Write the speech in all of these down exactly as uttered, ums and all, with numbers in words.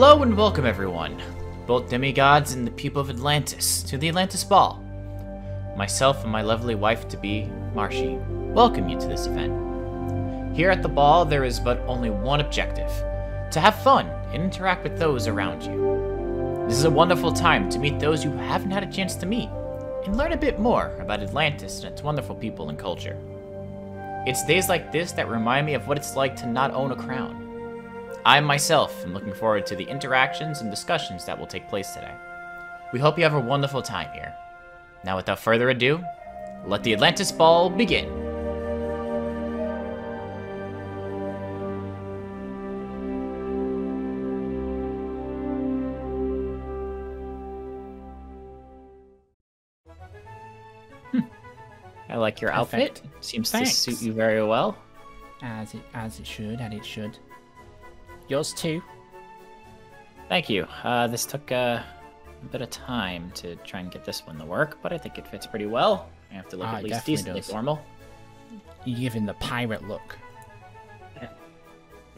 Hello and welcome everyone, both demigods and the people of Atlantis, to the Atlantis Ball. Myself and my lovely wife-to-be, Marshi, welcome you to this event. Here at the ball, there is but only one objective, to have fun and interact with those around you. This is a wonderful time to meet those you haven't had a chance to meet, and learn a bit more about Atlantis and its wonderful people and culture. It's days like this that remind me of what it's like to not own a crown. I myself am looking forward to the interactions and discussions that will take place today. We hope you have a wonderful time here. Now without further ado, let the Atlantis Ball begin! Hm. I like your Perfect. outfit. Seems Thanks. to suit you very well. As it, as it should, and it should. Yours too. Thank you. Uh, this took uh, a bit of time to try and get this one to work, but I think it fits pretty well. I have to look ah, at least decently does. normal. You're giving the pirate look.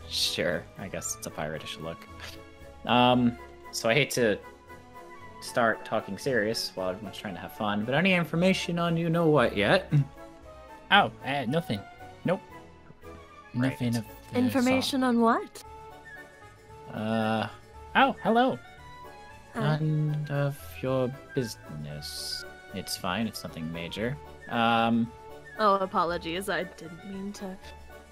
Sure, I guess it's a piratish look. Um, so I hate to start talking serious while everyone's trying to have fun, but any information on you know what yet? Oh, uh, nothing. Nope. Right. Nothing of the Information song. on what? Uh, oh, hello. Um, None of your business. It's fine, it's nothing major. Um... Oh, apologies, I didn't mean to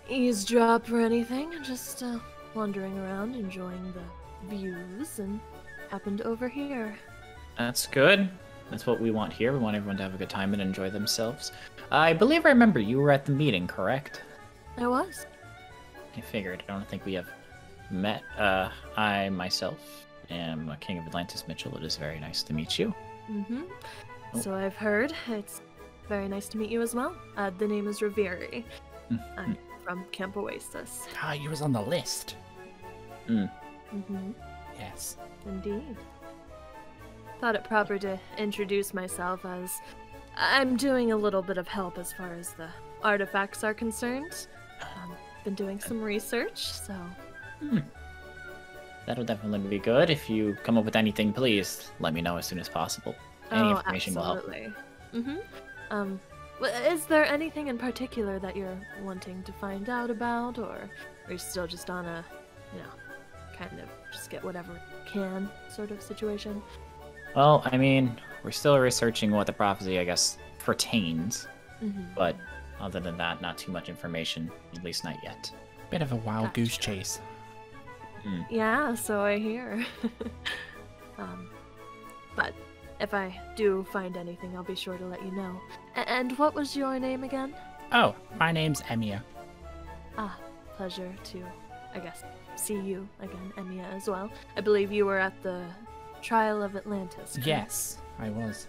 eavesdrop or anything. Just, uh, wandering around, enjoying the views, and happened over here. That's good. That's what we want here. We want everyone to have a good time and enjoy themselves. I believe I remember you were at the meeting, correct? I was. I figured. I don't think we have... Met, uh, I myself am a King of Atlantis Mitchell. It is very nice to meet you. Mm-hmm. Oh. So I've heard. It's very nice to meet you as well. Uh, the name is Raviri. Mm-hmm. I'm from Camp Oasis. Ah, you was on the list. Mm. Mm-hmm. Yes. Indeed. Thought it proper to introduce myself as I'm doing a little bit of help as far as the artifacts are concerned. Um, been doing some research, so... Hmm. That'll definitely be good. If you come up with anything, please let me know as soon as possible. Any oh, information absolutely. will help. Mm-hmm. Um, is there anything in particular that you're wanting to find out about, or are you still just on a, you know, kind of just get whatever you can sort of situation? Well, I mean, we're still researching what the prophecy, I guess, pertains. Mm-hmm. But other than that, not too much information, at least not yet. Bit of a wild gotcha. goose chase. Mm. Yeah, so I hear. um, but if I do find anything, I'll be sure to let you know. A and what was your name again? Oh, my name's Emiya. Ah, pleasure to, I guess, see you again, Emiya, as well. I believe you were at the Trial of Atlantis, correct? Yes, I was.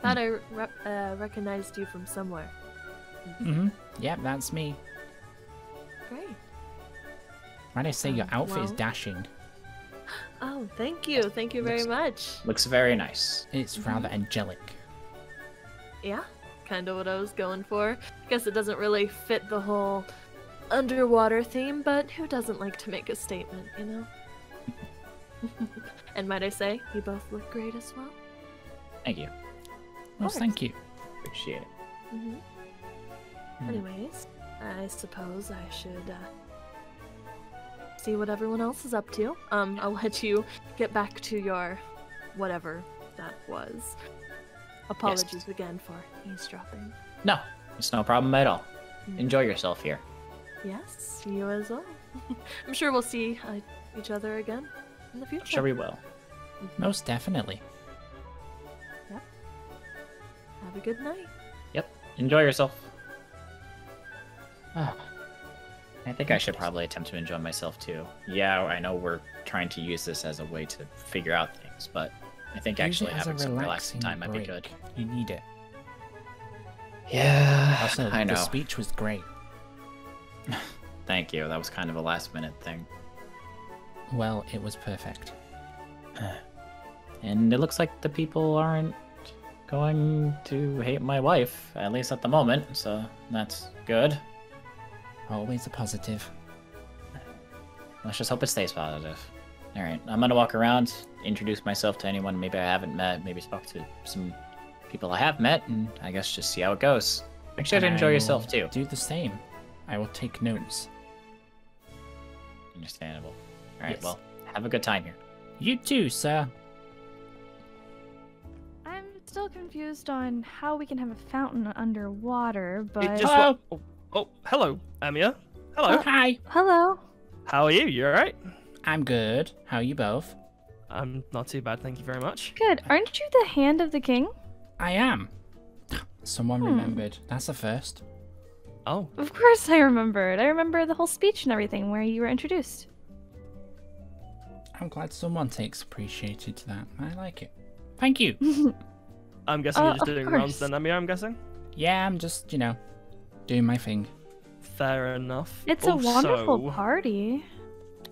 Thought mm. I re uh, recognized you from somewhere. Mm-hmm. Yep, that's me. Great. Might I say your outfit wow. is dashing? Oh, thank you. Thank you very looks, much. Looks very nice. It's mm-hmm. rather angelic. Yeah, kind of what I was going for. I guess it doesn't really fit the whole underwater theme, but who doesn't like to make a statement, you know? And might I say, you both look great as well. Thank you. Well, thank you. Appreciate it. Mm-hmm. Mm. Anyways, I suppose I should... Uh, see what everyone else is up to. Um, I'll let you get back to your whatever that was. Apologies yes. again for eavesdropping. No, it's no problem at all. Mm. Enjoy yourself here. Yes, you as well. I'm sure we'll see uh, each other again in the future. I'm sure we will. Mm-hmm. Most definitely. Yep. Have a good night. Yep. Enjoy yourself. Ah. I think I should probably attempt to enjoy myself too. Yeah, I know we're trying to use this as a way to figure out things, but I think use actually having some relaxing time break. might be good. You need it. Yeah, also, I know. The speech was great. Thank you. That was kind of a last-minute thing. Well, it was perfect. And it looks like the people aren't going to hate my wife, at least at the moment, so that's good. Always a positive. Let's just hope it stays positive. All right, I'm gonna walk around, introduce myself to anyone maybe I haven't met, maybe talk to some people I have met, and I guess just see how it goes. Make sure to enjoy yourself too. Do the same. I will take notes. Understandable. All right, yes. Well, have a good time here. You too, sir. I'm still confused on how we can have a fountain underwater, but... Hello! Oh, oh, hello, Emiya. Hello. Oh, hi. Hello. How are you? You all right? I'm good. How are you both? I'm not too bad, thank you very much. Good. Aren't you the hand of the king? I am. Someone hmm. remembered. That's a first. Oh. Of course I remembered. I remember the whole speech and everything where you were introduced. I'm glad someone takes appreciated to that. I like it. Thank you. I'm guessing uh, you're just doing rounds then, Emiya, I'm guessing? Yeah, I'm just, you know, doing my thing. Fair enough. It's also... a wonderful party.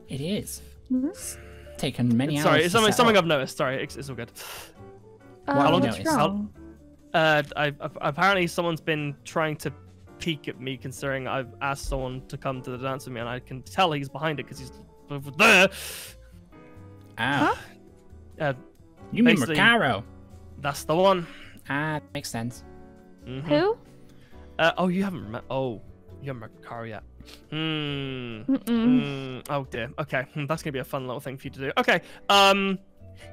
It is. Mm-hmm. It's taken many hours. Sorry, it's something, something I've noticed. Sorry, it's, it's all good. Uh, how long did you how, uh, I, apparently someone's been trying to peek at me considering I've asked someone to come to the dance with me and I can tell he's behind it because he's over there. Ah. Huh? Uh, you mean Recaro? That's the one. Ah, uh, makes sense. Mm-hmm. Who? Uh, oh, you haven't met. Oh, you haven't met Recaro yet. Hmm. Mm -mm. Mm. Oh dear. Okay, that's gonna be a fun little thing for you to do. Okay. Um,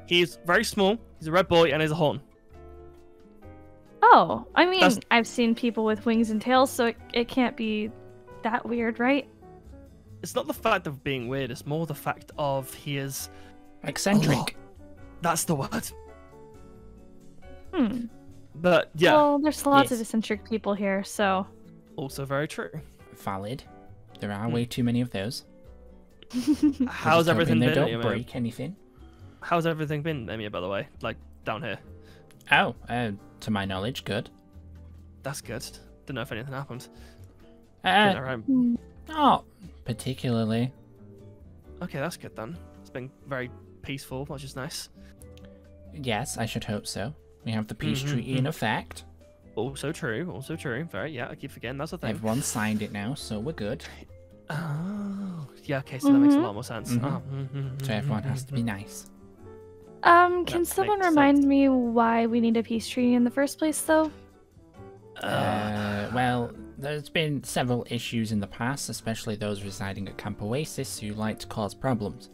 he's very small. He's a red boy, and he's a horn. Oh, I mean, that's... I've seen people with wings and tails, so it, it can't be that weird, right? It's not the fact of being weird. It's more the fact of he is eccentric. That's the word. Hmm. But yeah. Well, there's lots yes. of eccentric people here, so. Also very true. Valid. There are way too many of those. How's everything been? Don't break anything. How's everything been, Emiya, by the way? Like, down here? Oh, uh, to my knowledge, good. That's good. Didn't know if anything happened. Uh, not particularly. Okay, that's good then. It's been very peaceful, which is nice. Yes, I should hope so. We have the peace mm-hmm, treaty mm-hmm. in effect. Also true, also true. Very, yeah, I keep forgetting. That's the thing. Everyone signed it now, so we're good. Oh, yeah, okay, so mm-hmm. that makes a lot more sense. Mm-hmm. Oh. Mm-hmm. So everyone has to be nice. Um, can that someone remind sense. me why we need a peace treaty in the first place, though? Uh, well, there's been several issues in the past, especially those residing at Camp Oasis who like to cause problems.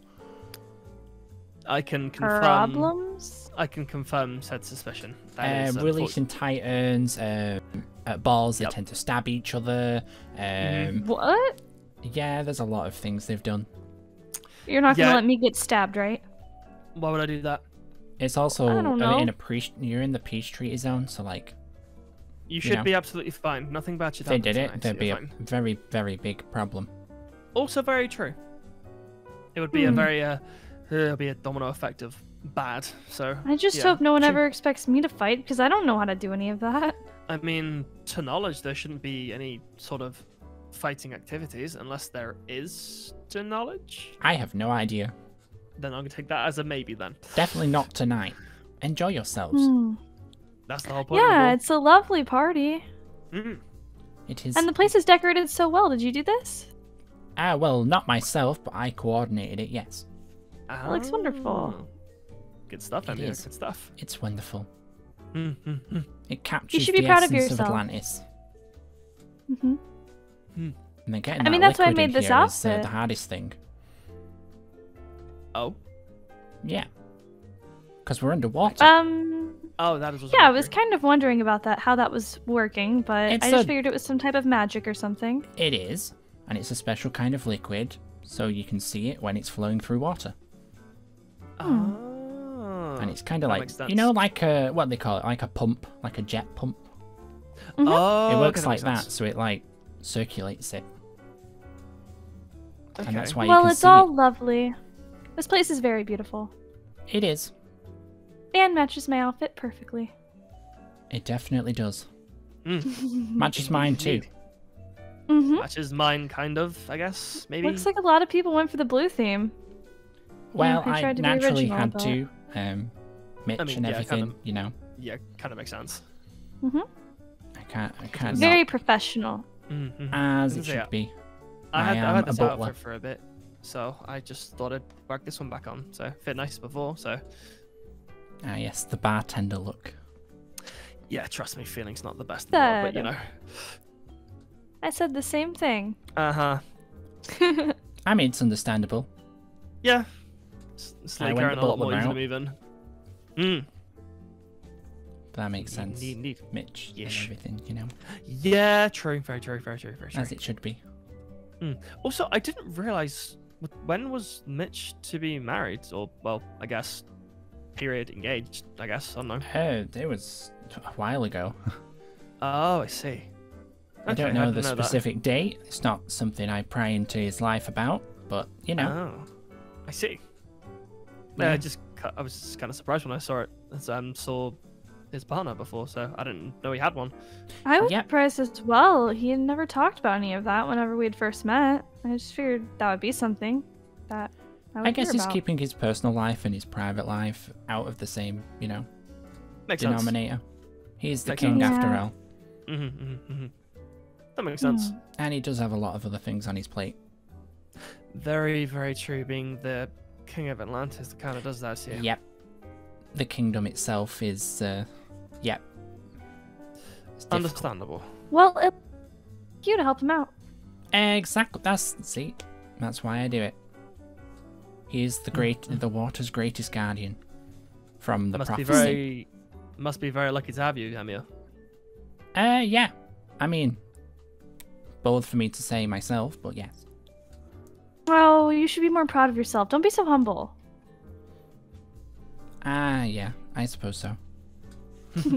I can confirm. Problems? I can confirm said suspicion. That uh, is releasing titans, um, at balls yep. they tend to stab each other. Um, what? Yeah, there's a lot of things they've done. You're not yeah. gonna let me get stabbed, right? Why would I do that? It's also I don't know. in a pre you're in the peace treaty zone, so like. You should you know, be absolutely fine. Nothing bad should happen. They did it. Tonight, there'd so be a fine. very, very big problem. Also, very true. It would be mm. a very. Uh, There'll be a domino effect of bad, so... I just yeah. hope no one ever expects me to fight, because I don't know how to do any of that. I mean, to knowledge, there shouldn't be any sort of fighting activities, unless there is to knowledge. I have no idea. Then I'm going to take that as a maybe, then. Definitely not tonight. Enjoy yourselves. Mm. That's the whole point. Yeah, it's a lovely party. Mm. It is. And the place is decorated so well. Did you do this? Ah, uh, well, not myself, but I coordinated it, yes. It looks wonderful. Good stuff, I mean, it is. Good stuff. It's wonderful. Mm, mm, mm. It captures you should be the proud essence of, of Atlantis. Mm-hmm. Mm. And then getting I that mean, that's why I made this outfit. Is, uh, the hardest thing. Oh. Yeah. Because we're underwater. Um. Oh, that is. Yeah, I was kind of wondering about that, how that was working, but it's I just a... figured it was some type of magic or something. It is, and it's a special kind of liquid, so you can see it when it's flowing through water. Oh. And it's kind of like, you know, like a, what they call it, like a pump, like a jet pump. Mm-hmm. Oh, it works like that, so it like circulates it. Okay. And that's why well, you can it's see all it. lovely. This place is very beautiful. It is. And matches my outfit perfectly. It definitely does. Mm. Matches mine too. Mm-hmm. Matches mine, kind of, I guess, maybe. Looks like a lot of people went for the blue theme. Well, I, I naturally original, had but... to, um, Mitch I mean, and yeah, everything, kind of, you know. Yeah, kind of makes sense. Mm-hmm. I can't, I can't. Very not. professional. Mm-hmm. As it should yeah. be. I, I had, am I had this a butler. Outfit for a bit. so I just thought I'd whack this one back on. So fit nice before, so. Ah yes, the bartender look. Yeah, trust me, feeling's not the best in the world, but you know. I said the same thing. Uh huh. I mean, it's understandable. Yeah. It's like carrying a lot more than even. Mm. That makes sense. Need, need. Mitch yes. and everything, you know. Yeah, true, very true, very true, very true. As it should be. Mm. Also, I didn't realize when was Mitch to be married, or well, I guess, period engaged. I guess I don't know. Hey, it was a while ago. Oh, I see. Okay, I don't know I the know specific that. date. It's not something I pry into his life about, but you know. Oh, I see. Yeah, yeah. I just I was just kind of surprised when I saw it. I um, saw his partner before, so I didn't know he had one. I was yep. surprised as well. He had never talked about any of that whenever we'd first met. I just figured that would be something that I would I guess hear he's about. keeping his personal life and his private life out of the same, you know, makes denominator. Sense. He's the makes king sense. after yeah. all. Mm-hmm, mm-hmm, mm-hmm. That makes sense. Yeah. And he does have a lot of other things on his plate. Very, very true. Being the king of Atlantis, that kind of does that to you. Yep. The kingdom itself is, uh, yep. It's understandable. Well, it's you to help him out. Exactly. That's see. That's why I do it. He is the great, the water's greatest guardian. From the must prophecy. Be very, must be very lucky to have you, Emiya. Uh, yeah. I mean, bold for me to say myself, but yes. Oh, you should be more proud of yourself. Don't be so humble. Ah, yeah, I suppose so. Oh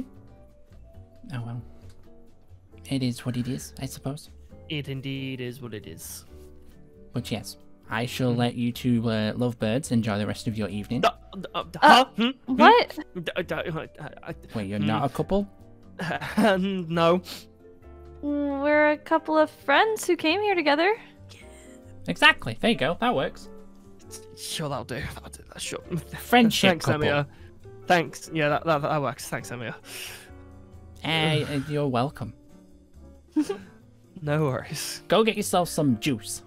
well, it is what it is, I suppose. It indeed is what it is. But yes, I shall mm. let you two uh, lovebirds enjoy the rest of your evening. Uh, uh, huh? uh, what? Wait, you're mm. not a couple? No. We're a couple of friends who came here together. Exactly. There you go. That works. Sure, that'll do. That'll do. That's sure. Friendship Thanks, couple. Emiya. Thanks. Yeah, that, that, that works. Thanks, Emiya. Hey, uh, you're welcome. No worries. Go get yourself some juice.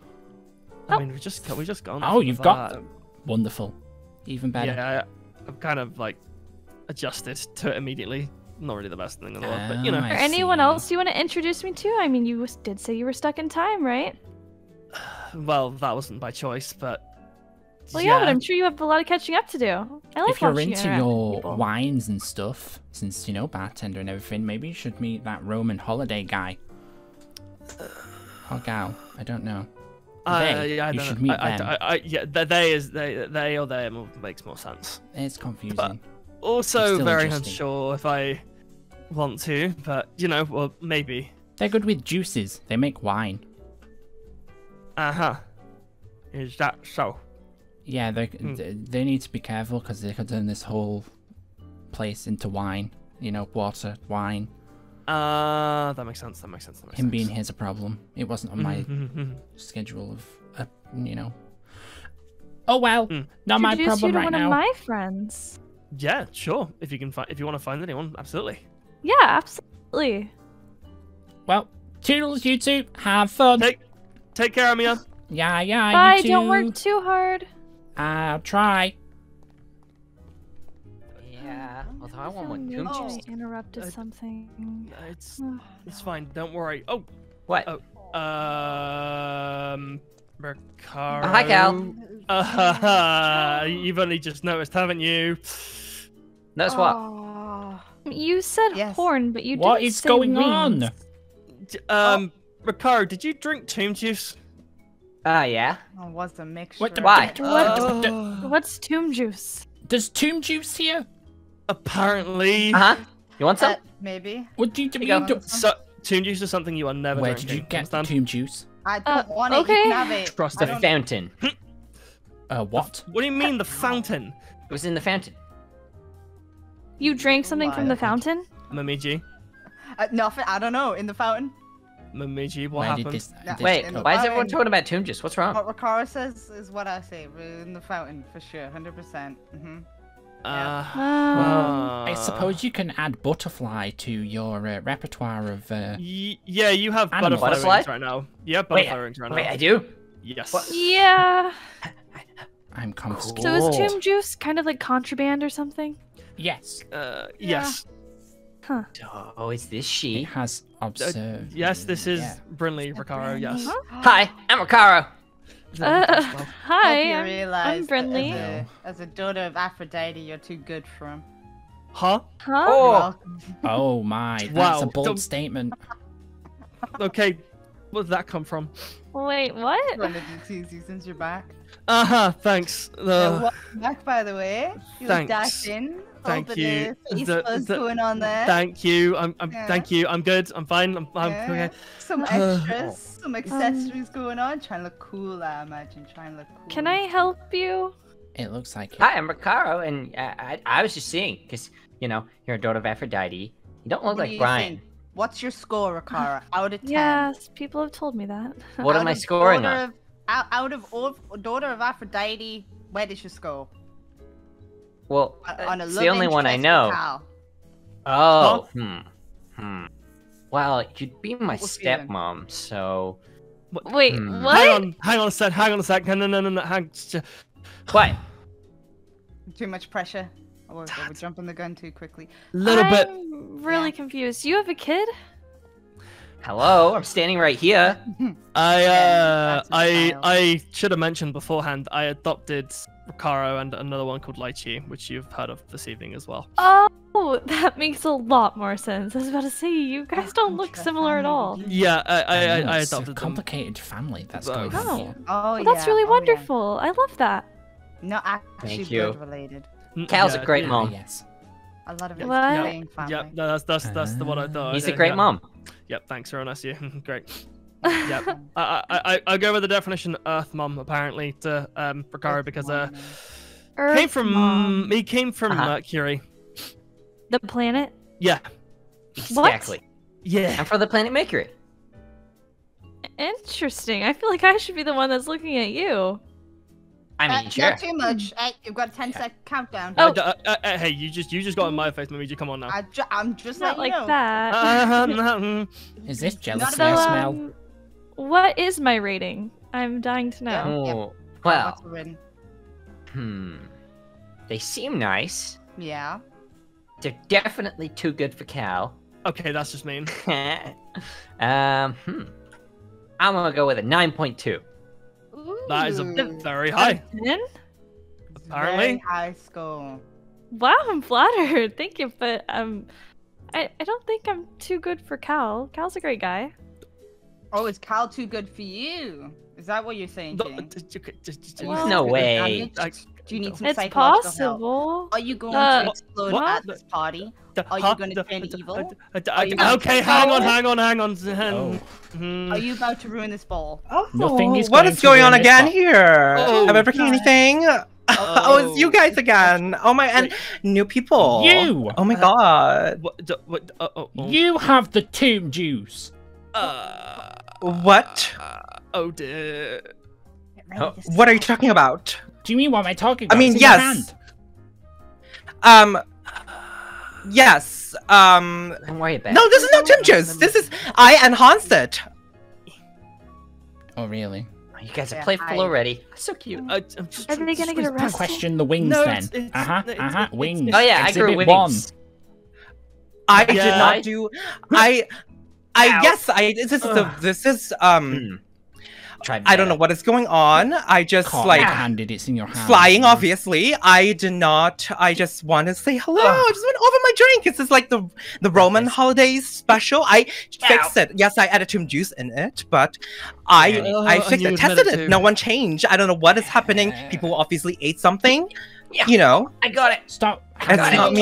I oh. mean, we just we just gone. Oh, you've got that. Wonderful. Even better. Yeah, I, I'm kind of like adjusted to it immediately. Not really the best thing in the world, oh, but you know. I For anyone see. else you want to introduce me to? I mean, you did say you were stuck in time, right? Well, that wasn't by choice, but. Well, yeah, yeah, but I'm sure you have a lot of catching up to do. I like if you're into your wines and stuff, since, you know, bartender and everything, maybe you should meet that Roman Holiday guy. Or gal, I don't know. Uh, they, yeah, I you don't should know. meet I, them. I, I, I, yeah, they, is, they, they or they makes more sense. It's confusing. But also very unsure if I want to, but, you know, well, maybe. They're good with juices. They make wine. Uh-huh. Is that so? Yeah, they mm. they need to be careful because they could turn this whole place into wine. You know, water, wine. Uh, that makes sense. That makes sense. That makes Him sense. being here's a problem. It wasn't on my schedule of, uh, you know. Oh well, mm. not my problem right now. Introduce you to one of my friends. Yeah, sure. If you can find, if you want to find anyone, absolutely. Yeah, absolutely. Well, toodles, you two. Have fun. Take, take care, Emiya. Yeah, yeah. Bye. You two. Don't work too hard. I'll try. Yeah. Although I want one too. Oh, I interrupted uh, something. It's it's fine. Don't worry. Oh, what? Oh, um, Recaro. Oh, hi, Cal. Uh, you've only just noticed, haven't you? Notice what? Oh. You said yes. horn, but you what didn't say What is going wings. on? Um, oh. Recaro, did you drink tomb juice? Ah, uh, yeah. Oh, what's a mixture? What the, Why? What, oh. What's tomb juice? There's tomb juice here? Apparently. Uh-huh. You want some? Uh, maybe. What do you, do you, you do? So, tomb juice is something you are never Where drinking. Where did you get Understand? tomb juice? I don't uh, want to okay. eat nabbit. Trust the fountain. uh, what? What do you mean, the fountain? It was in the fountain. You drank something Why? from the fountain? Momiji. Uh, nothing. I don't know. In the fountain? Momiji, what happened? This, no, this Wait, why is everyone talking about tomb juice? What's wrong? What Recaro says is what I say. We're in the fountain for sure, one hundred percent. Mm-hmm. Uh, yeah. Well, I suppose you can add butterfly to your uh, repertoire of. Uh, yeah, you have butterfly, butterfly rings right now. Yeah, butterfly wait, rings right wait, now. Wait, I do? Yes. What? Yeah. I'm comfortable. So is tomb juice kind of like contraband or something? Yes. Uh, yeah. Yes. Huh. Oh, is this she? It has observed. Uh, yes, this is yeah. Brinley Recaro. Yes. Huh? Hi, I'm Recaro. Uh, hi, I'm, I'm Brinley. As, as a daughter of Aphrodite, you're too good for him. Huh? Huh? Oh, oh my! That's wow. a bold Don't... statement. Okay, where did that come from? Wait, what? I wanted to tease you since you're back. Uh huh. Thanks. Uh... You're back, by the way. You were dashed in. Thank you. The, the, going on there. Thank you. I'm. I'm yeah. Thank you. I'm good. I'm fine. I'm. I'm yeah. okay. Some extras, some accessories um, going on. Trying to look cool, I imagine. Trying to look cool. Can I help you? It looks like. It. Hi, I'm Recaro, and I, I, I was just seeing because you know you're a daughter of Aphrodite. You don't look what like Brian. Think? What's your score, Recaro? Out of ten. Yes, people have told me that. What out am I scoring on? Out, out of all, daughter of Aphrodite, where does your score? Well, uh, on a it's the only one I know. Cow. Oh, hmm, hmm. Well, you'd be my What's stepmom, even? So. Wait, hmm. what? Hang on, hang on a sec, hang on a sec. No, no, no, no, no. Hang. What? Too much pressure? Or are we jumping the gun too quickly? A little I'm bit. I'm really yeah. confused. You have a kid? Hello, I'm standing right here. I, uh, yeah, I, I should have mentioned beforehand, I adopted Recaro and another one called Lychee, which you've heard of this evening as well. Oh, that makes a lot more sense. I was about to say, you guys don't look similar at all. Yeah, I, I, I, I adopted them. It's a complicated family that's going on. Oh, oh well, that's yeah. really oh, wonderful. Yeah. I love that. Not actually blood related. Cal's yeah, a great yeah, mom. Yes. A lot of it's playing family. Yep, no, that's, that's, that's uh, the one I thought. He's I did, a great yeah. mom. Yep, thanks, Ron, I see you. Great. Yep. I, I, I go with the definition Earth Mom, apparently, to um, Recaro, because uh, Earth came from, Mom. he came from uh-huh. Mercury. The planet? Yeah. Exactly. What? Yeah. I'm from the planet Mercury. Interesting. I feel like I should be the one that's looking at you. I mean, uh, sure. Not too much. Hey, you've got a ten-second yeah. countdown. Oh. Uh, uh, uh, hey, you just you just got in my face, Momiji. Come on now. I ju I'm just not like you know. that. Uh, mm. Is this jealousy I smell? Um, what is my rating? I'm dying to know. Yeah, oh, yeah. Well. Hmm. They seem nice. Yeah. They're definitely too good for Cal. Okay, that's just mean. um. Hmm. I'm gonna go with a nine point two. That is a very high. ten? Apparently. Very high score. Wow, I'm flattered. Thank you, but um, I I don't think I'm too good for Cal. Cal's a great guy. Oh, is Cal too good for you? Is that what you're saying? No, well, no way. Do you need some it's possible. Help? Are you going uh, to explode what? At this party? Are you going to turn evil? Okay, hang on, hang on, hang on. Oh. Mm. Are you about to ruin this ball? Oh, Nothing is what going is going on again ball. Here? Oh, am I breaking anything? Oh. Oh, it's you guys again. Oh my, and new people. You. Oh my god. What, what, uh, oh, oh. You have the tomb juice. Uh, what? Uh, oh dear. Oh, what are you talking about? Do you mean what am I talking about? I mean, it's yes. Um, yes. Um, don't worry about it. No, this is not Tim Juice. This is I and Hanset. Oh, really? Oh, you guys are yeah, playful I... already. So cute. I, I'm just, are they going to get arrested? Question the wings no, then. It's, it's, uh-huh, it's, uh-huh, it's, wings. Oh, yeah, Exhibit I grew wings. One. I yeah. did not do... I... I Ow. Yes, I... This is, a, this is um... Mm. I don't know what is going on. I just Can't like handed it's in your hand. Flying, obviously. I did not. I just want to say hello. Ugh. I just went over my drink. It's just like the the Roman Holiday special. I Ow. Fixed it. Yes, I added tomb juice in it, but I oh, I fixed it, tested it. it. No one changed. I don't know what is happening. People obviously ate something. Yeah. You know. I got it. Stop. It's not me.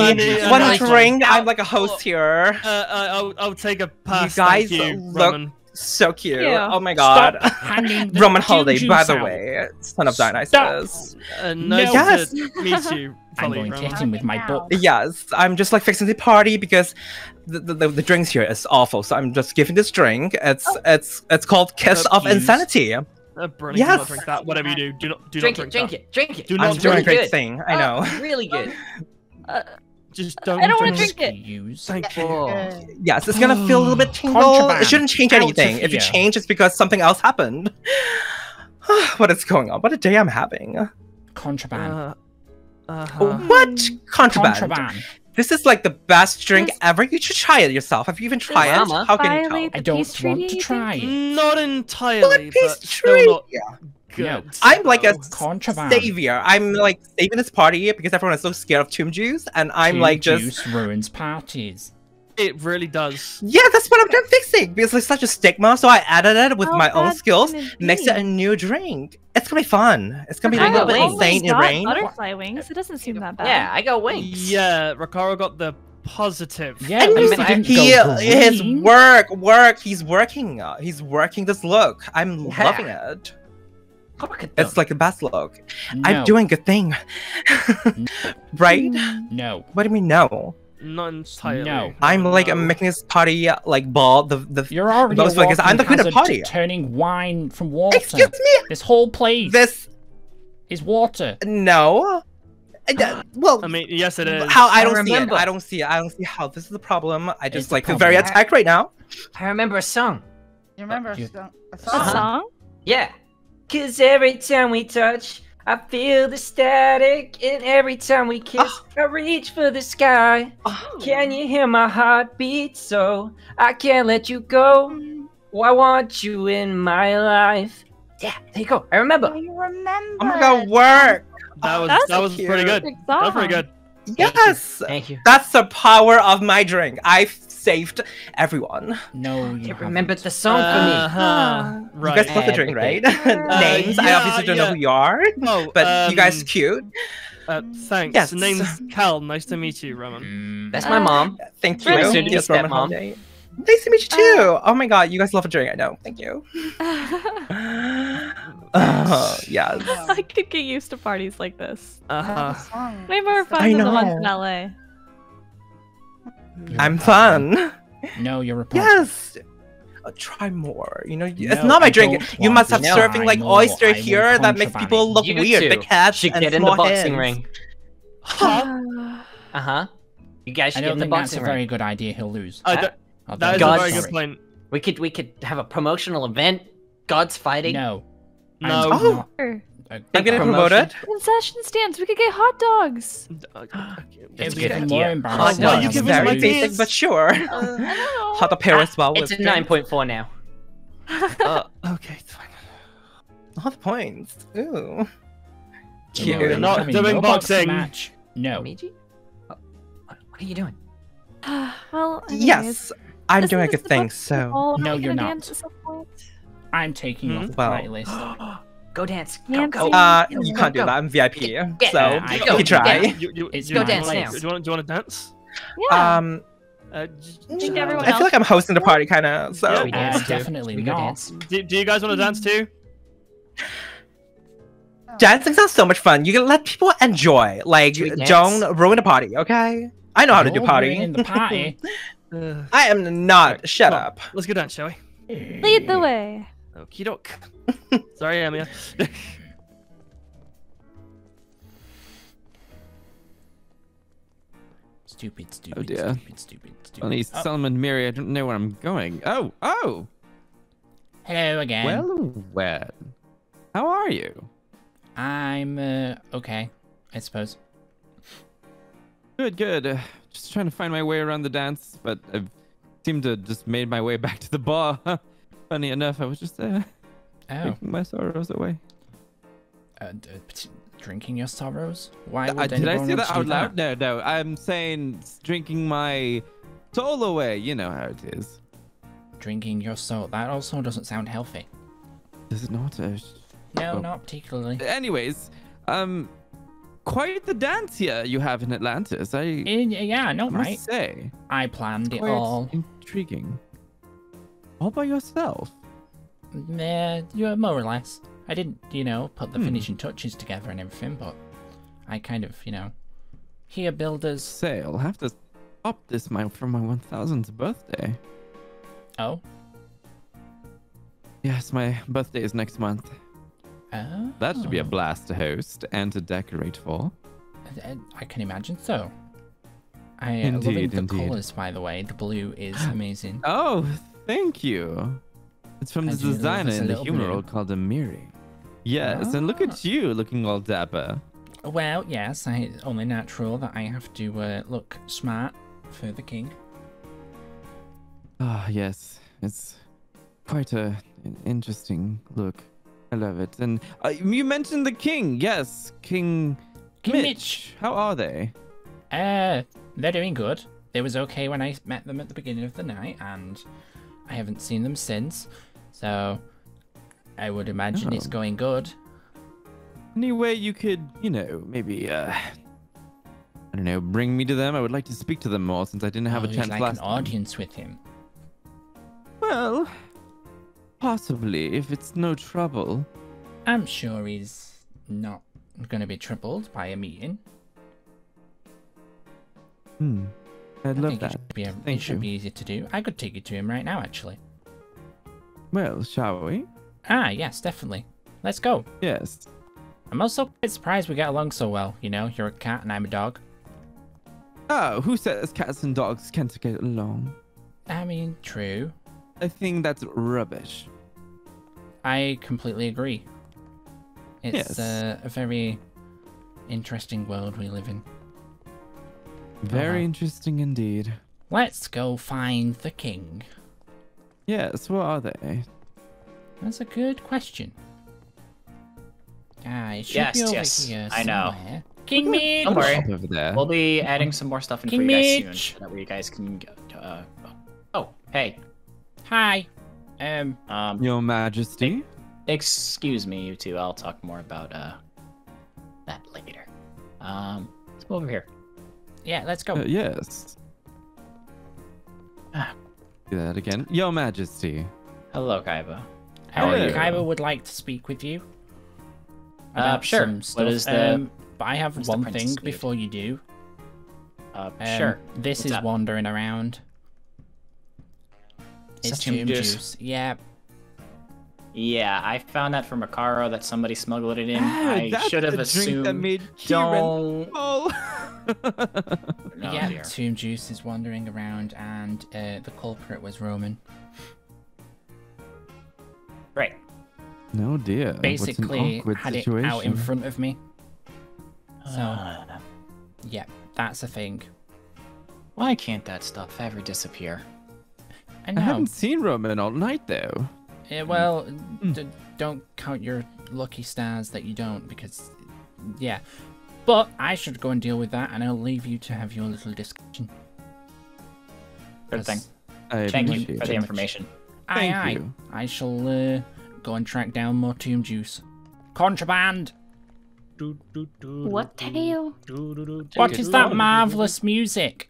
One no, drink. No. I'm like a host here. Uh, I'll I'll take a pass. You guys Thank you, look. Roman. So cute. Yeah. Oh my god. Roman Holiday, by the out. Way. Son of Dionysus. Uh, no, yes. Meet you. I'm going to hit him with my book. Yes. I'm just like fixing the party because the the, the, the drinks here is awful. So I'm just giving this drink. It's oh. it's it's called Kiss of use. Insanity. Uh, yes. Not drink that. Whatever you do, do not do drink not drink it. That. Drink it. Drink it. Do not I'm drink doing a great good. Thing. I know. Uh, really good. Uh, Just don't I don't want to drink it. Use. Thank you. Yes, it's gonna feel a little bit tingle. Contraband. It shouldn't change anything. If you change, it's because something else happened. What is going on? What a day I'm having. Contraband. Uh, uh -huh. oh, what? Contraband. Contraband. This is like the best drink yes. ever. You should try it yourself. Have you even tried it? Mama. How can you tell? I don't want to try it. Not entirely, but, but still not yeah. good. No. I'm like a Contraband. savior. I'm like saving this party because everyone is so scared of tomb juice, and I'm tomb like just juice ruins parties. It really does. Yeah, that's what I'm done fixing because there's such a stigma. So I added it with How my own skills, makes it a new drink. It's gonna be fun. It's gonna be I a little bit wings. insane in rain. Butterfly wings. It doesn't seem that bad. Yeah, I got wings. Yeah, Recaro got the positive. Yeah, and I mean, he, he his work, work. He's working. He's working this look. I'm yeah. loving it. It's like the best look. No. I'm doing a thing, right? No. What do you mean no? Not entirely. No. I'm like no. making this party like ball. The the you're already most, like, I'm the queen of party. Turning wine from water. Excuse me. This whole place. This is water. No. Uh, well, I mean, yes, it is. How I don't I see it. I don't see it. I don't see how this is the problem. I just it's like feel very attacked right now. I remember a song. You remember a song? A song? Yeah. Cause every time we touch, I feel the static, and every time we kiss, oh. I reach for the sky. Oh. Can you hear my heartbeat? So I can't let you go. Oh, I want you in my life. Yeah, there you go. I remember. Oh, you remember. I'm gonna work. That was That's that was pretty good. That was pretty good. Yes. Thank you. That's the power of my drink. I've saved everyone. No, you remembered the song for me. Uh -huh. Right. You guys love the drink, right? Uh, names. Yeah, I obviously don't yeah. know who you are, oh, but um, you guys are cute. Uh, thanks. Yes. The name's Cal. Nice to meet you, Roman. Mm. That's my mom. Uh, Thank you. Nice to meet you, Roman Holiday. Nice to meet you too. Uh, oh my God, you guys love a drink. I know. Thank you. Uh, yeah. I could get used to parties like this. Uh-huh. Way more fun I than know. the ones in L A. You're I'm fun. No, you're a Yes. Uh, try more. You know, you, no, it's not my I drink. You must have no, serving I like know. oyster I here that makes people look you weird. Too. The cats should and get in the boxing hands. ring. Huh? Uh huh. You guys should I don't get in the boxing ring. That's a very good idea. He'll lose. Uh, that, oh, that is God. a very good plan. We could we could have a promotional event. God's fighting. No. No. Oh. Not. I'm gonna promote it. Concession stands. We could get hot dogs. It's even more embarrassing. Hot dogs. Very basic, but sure. Uh, hot the Paris while it's a nine point four now. uh, okay, it's fine. Hot points. Ooh. Cute. You're not doing boxing match. No. Momiji? What are you doing? Well. Anyways, yes, I'm doing a good thing. So. No, you're not. I'm taking mm-hmm. off the right list. Go dance. Go, go. Uh, you can't do that. I'm V I P, so you can try. Go dance now. Do you want to dance? Yeah. Um, I feel like I'm hosting the party, kind of. So definitely not. Do you guys want to dance too? Dancing sounds so much fun. You can let people enjoy. Like, don't ruin the party, okay? I know how to do party. In the party. I am not. Shut up. Let's go dance, shall we? Lead the way. Okie doke. Sorry, Emiya. Stupid, stupid, oh dear. stupid, stupid, stupid. On these oh. Solomon Miri, I don't know where I'm going. Oh, oh! Hello again. Well, well. How are you? I'm, uh, okay, I suppose. Good, good. Uh, just trying to find my way around the dance, but I seem to have just made my way back to the bar. Funny enough, I was just there. Oh. Drinking my sorrows away. Uh, drinking your sorrows? Why would uh, Did I say that out loud? That? No, no. I'm saying drinking my soul away. You know how it is. Drinking your soul. That also doesn't sound healthy. Does it not? Uh, no, well, not particularly. Anyways, um, quite the dance here you have in Atlantis. I uh, yeah, no, right. Say I planned it all. Intriguing. All by yourself? Nah, yeah, more or less. I didn't, you know, put the hmm. finishing touches together and everything, but I kind of, you know, here builders. Say, I'll have to up this mile for my one thousandth birthday. Oh? Yes, my birthday is next month. Oh. That should be a blast to host and to decorate for. I, I can imagine so. I am loving the colors, by the way. The blue is amazing. Oh, thank you. It's from I the designer in the humoral called Amiri. Yeah, oh. So look at you looking all dapper. Well, yes, I, it's only natural that I have to uh, look smart for the king. Ah, oh, yes, it's quite a, an interesting look. I love it. And uh, you mentioned the king, yes, King, king Mitch. Mitch. How are they? Uh, they're doing good. They was okay when I met them at the beginning of the night, and I haven't seen them since. So I would imagine oh. it's going good. Any way you could, you know, maybe, uh, I don't know, bring me to them? I would like to speak to them more since I didn't have oh, a chance like last an time. Audience with him. Well, possibly, if it's no trouble. I'm sure he's not going to be troubled by a meeting. Hmm, I'd I love think that. It should, be, a, Thank it should you. be easy to do. I could take you to him right now, actually. Well, shall we? Ah, yes, definitely. Let's go. Yes. I'm also quite surprised we got along so well. You know, you're a cat and I'm a dog. Oh, who says cats and dogs can't get along? I mean, true. I think that's rubbish. I completely agree. It's yes. uh, a very interesting world we live in. Very uh-huh. interesting indeed. Let's go find the king. Yes, what are they? That's a good question. Ah, it should yes, be over yes. here I know. King Mitch! Don't worry. Over there. We'll be adding some more stuff in King for you guys Mitch. soon. So that you guys can... Uh, oh, hey. Hi. Um, um, Your Majesty? Excuse me, you two. I'll talk more about uh that later. Um, Let's go over here. Yeah, let's go. Uh, yes. Ah. Do that again. Your Majesty. Hello, Kaiba. How Hello. are you? Kaiba would like to speak with you. Uh, sure. What is the, um, but I have one thing need? before you do. Uh, um, sure. This What's is that? wandering around. It's, it's tomb juice. juice. Yeah. Yeah, I found that from Recaro that somebody smuggled it in. Ah, I should have assumed. Drink that made Don't. Oh. no, yeah, dear. tomb juice is wandering around, and uh, the culprit was Roman. Right. No dear. Basically had situation. it out in front of me. So, uh, yeah, that's a thing. Why can't that stuff ever disappear? I, know. I haven't seen Roman all night though. Yeah, well, mm. d don't count your lucky stars that you don't, because, yeah. But I should go and deal with that, and I'll leave you to have your little discussion. Good thing. I Thank you for the information. Aye, aye. You. I shall. Uh, Go and track down more tomb juice. Contraband! What tale? What is that marvelous music?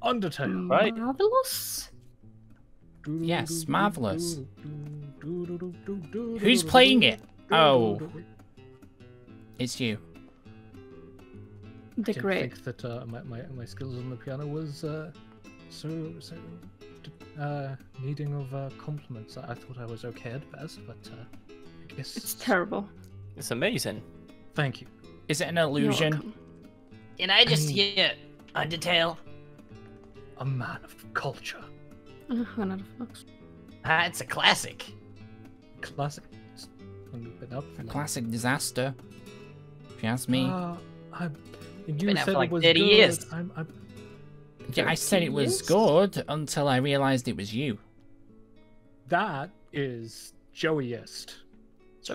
Undertale, right? Marvelous? Yes, marvelous. Who's playing it? Oh. It's you. The great. I didn't think that uh, my, my, my skills on the piano was uh, so... so... Uh, needing of uh, compliments. I thought I was okay at best, but uh, I guess it's terrible. It's amazing. Thank you. Is it an illusion? Did I just hear Undertale? A man of culture. Uh, ah, it's a classic. Classic. Been up for a classic disaster. If you ask me. Uh, I, you been said up for like it was thirty good. years. I'm, I'm, Yeah, I said it was good until I realized it was you. That is Joey-ist.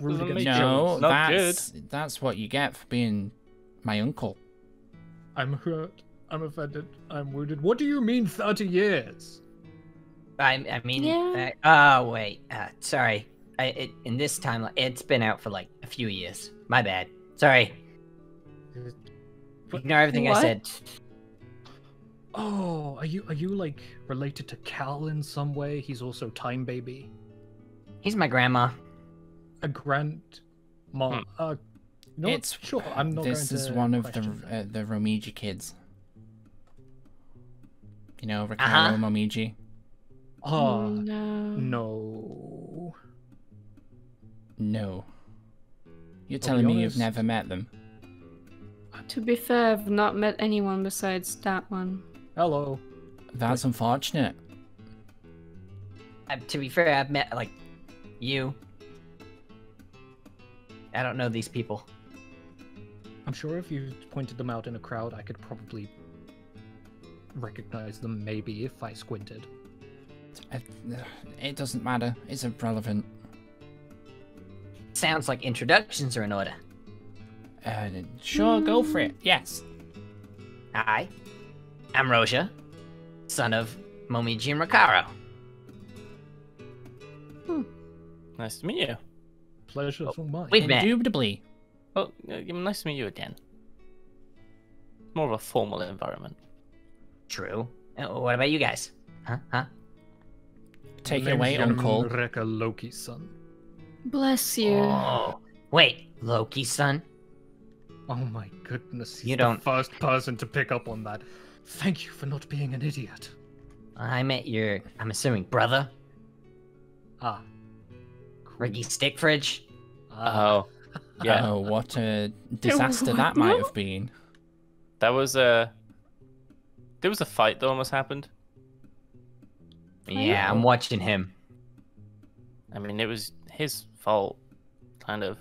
Really no, that's, that's what you get for being my uncle. I'm hurt. I'm offended. I'm wounded. What do you mean thirty years? I, I mean... Yeah. Uh, oh, wait. Uh, sorry. I, it, in this time, it's been out for like a few years. My bad. Sorry. But, Ignore everything what? I said. Oh, are you are you like related to Cal in some way? He's also Time Baby. He's my grandma. A grandma. Hmm. Uh, no, it's sure. I'm not. This going is to one of the uh, the Momiji kids. You know, Recaro uh-huh. Momiji. Oh no. no. No. You're I'll telling me you've never met them. To be fair, I've not met anyone besides that one. Hello. That's unfortunate. Uh, to be fair, I've met, like, you. I don't know these people. I'm sure if you pointed them out in a crowd, I could probably recognize them, maybe, if I squinted. It doesn't matter. It's irrelevant. Sounds like introductions are in order. Uh, sure, go for it. Yes. Hi, I'm Roja, son of Momiji and Recaro. Hmm. Nice to meet you. Pleasure oh, for mine. We've met. Indubitably. Well, nice to meet you again. More of a formal environment. True. What about you guys? Huh? Huh? Take it away, Uncle. Rekka Loki's son. Bless you. Oh. Wait, Loki's son? Oh my goodness, he's you don't... the first person to pick up on that. Thank you for not being an idiot. I met your, I'm assuming, brother? Ah. Craggy Stickfridge? Uh, oh. Yeah. Oh, what a disaster that might have been. That was a... There was a fight that almost happened. Yeah, I'm watching him. I mean, it was his fault, kind of.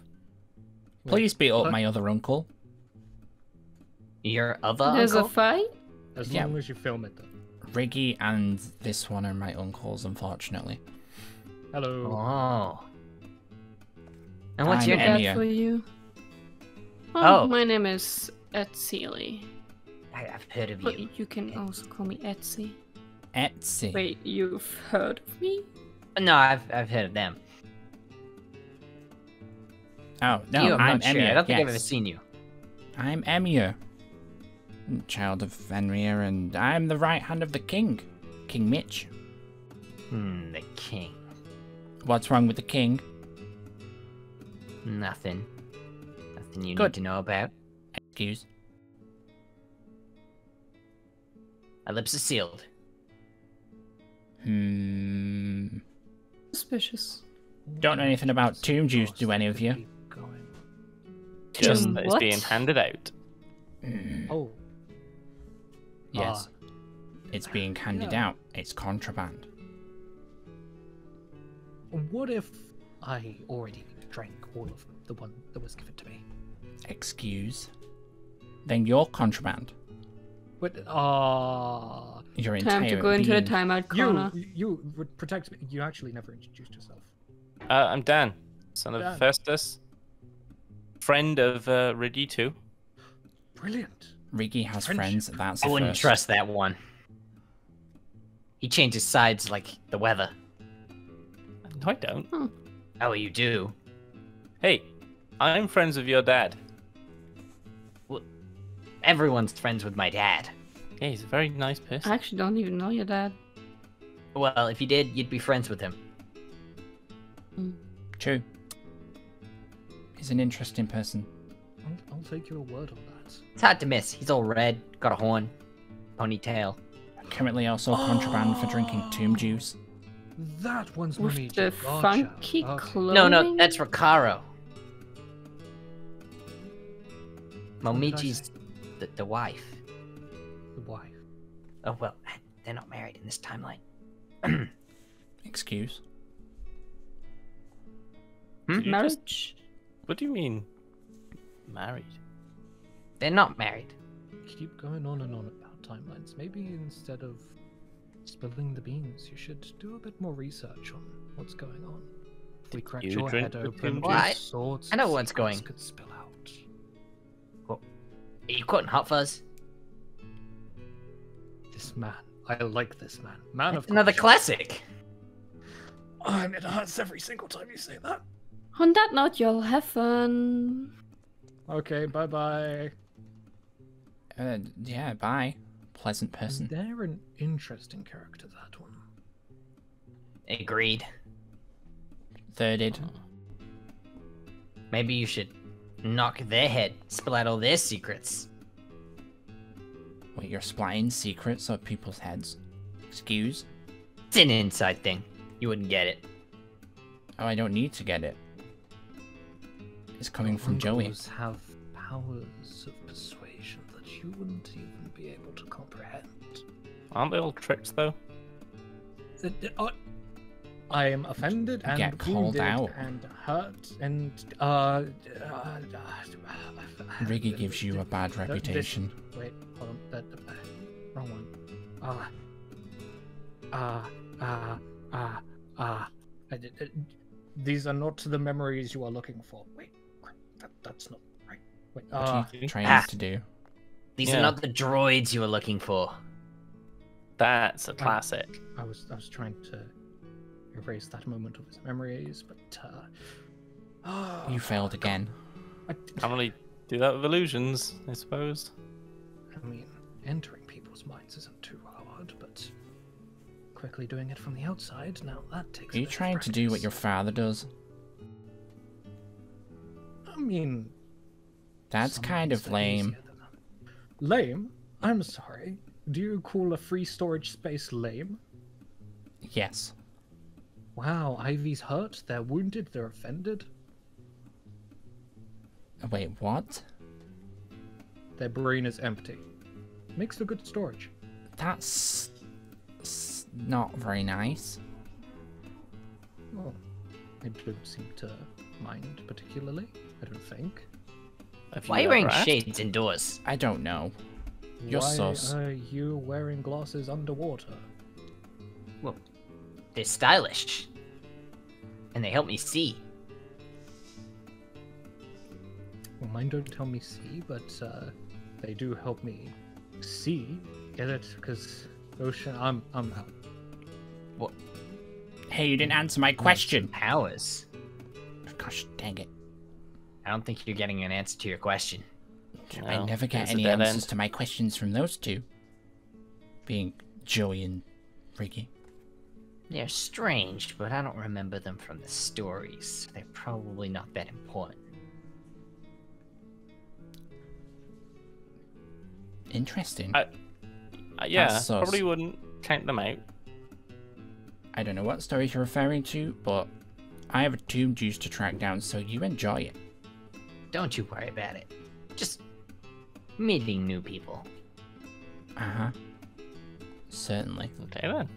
Please beat up my other uncle. Your other There's uncle? There's a fight? As long yeah. as you film it, though. Riggy and this one are my uncles, unfortunately. Hello. Oh. And what's I'm your name? for you. Oh, oh. My name is Etsy Lee. I, I've heard of but you. You can also call me Etsy. Etsy. Wait, you've heard of me? No, I've I've heard of them. Oh no, you, I'm, I'm Emiya. Sure. I don't think yes. I've ever seen you. I'm Emiya, child of Venria, and I'm the right hand of the king, King Mitch. Hmm, the king. What's wrong with the king? Nothing. Nothing you Good. need to know about. Excuse. My lips are sealed. Hmm. Suspicious. Don't know anything about tomb juice, do any of you? Just um, that it's being handed out. Mm. Oh. Yes. Ah. It's being handed yeah. out. It's contraband. What if I already drank all of the one that was given to me? Excuse? Then you're contraband. But ah. Uh... Your entire time to go into being. the timeout corner. You, you would protect me. You actually never introduced yourself. Uh, I'm Dan, son Dan. of Hephaestus, friend of uh, Riggy too. Brilliant. Riggy has French. friends. That's I the wouldn't first. trust that one. He changes sides like the weather. No, I don't. Hmm. Oh, you do. Hey, I'm friends with your dad. Well, everyone's friends with my dad. Yeah, he's a very nice person. I actually don't even know your dad. Well, if you did, you'd be friends with him. Mm. True. He's an interesting person. I'll, I'll take your word on that. It's hard to miss. He's all red, got a horn, ponytail. Currently also contraband for drinking tomb juice. That one's With Momiji. the gotcha. funky okay. clothing? No, no, that's Recaro. Momiji's the, the wife. Wife. Oh, well, they're not married in this timeline. Excuse? Hmm? Marriage? Just... What do you mean, married? They're not married. Keep going on and on about timelines. Maybe instead of spilling the beans, you should do a bit more research on what's going on. If we cracked you your head open, well, I... swords I know what's going. could spill out. Well, are you quoting Hot Fuzz? This man. I like this man. Man of Another culture. classic. Oh, and it hurts every single time you say that. On that note, you'll have fun. Okay, bye-bye. Uh, yeah, bye. Pleasant person. They're an interesting character, that one. Agreed. Thirded. Oh. Maybe you should knock their head, spill out all their secrets. Wait, you're spying secrets of people's heads? Excuse? It's an inside thing. You wouldn't get it. Oh, I don't need to get it. It's coming from Joey. Uncles have powers of persuasion that you wouldn't even be able to comprehend. Aren't they all tricks, though? Uh, uh, I am offended and get called out and hurt, and uh, uh, uh Riggy gives you a bad reputation. Wait, hold on, that uh, wrong one. Ah, ah, ah, ah, ah. These are not the memories you are looking for. Wait, that, that's not right. Wait, what uh, are you trying ah, to do? These yeah. are not the droids you are looking for. That's a classic. I, I was, I was trying to erase that moment of his memories, but uh, oh, you failed again. I can't really do that with illusions, I suppose. I mean, entering people's minds isn't too hard, but quickly doing it from the outside, now that takes. Are you trying to do what your father does? I mean, that's kind of lame. Lame? I'm sorry. Do you call a free storage space lame? Yes. Wow, Ivy's hurt, they're wounded, they're offended. Wait, what? Their brain is empty. Makes for good storage. That's not very nice. Well, they don't seem to mind particularly, I don't think. Why are you wearing rat? shades indoors? I don't know. You're Why sus. are you wearing glasses underwater? Well, they're stylish. And they help me see. Well, mine don't help me see, but uh, they do help me see. Get it? Because ocean, I'm, I'm out. What? Hey, you didn't answer my question. Powers. Gosh, dang it. I don't think you're getting an answer to your question. No, I never get any answers end. to my questions from those two. Being Joey and Ricky. They're strange, but I don't remember them from the stories. They're probably not that important. Interesting. I, uh, yeah, probably wouldn't count them out. I don't know what stories you're referring to, but I have a tomb juice to track down, so you enjoy it. Don't you worry about it. Just meeting new people. Uh-huh. Certainly. Okay, then.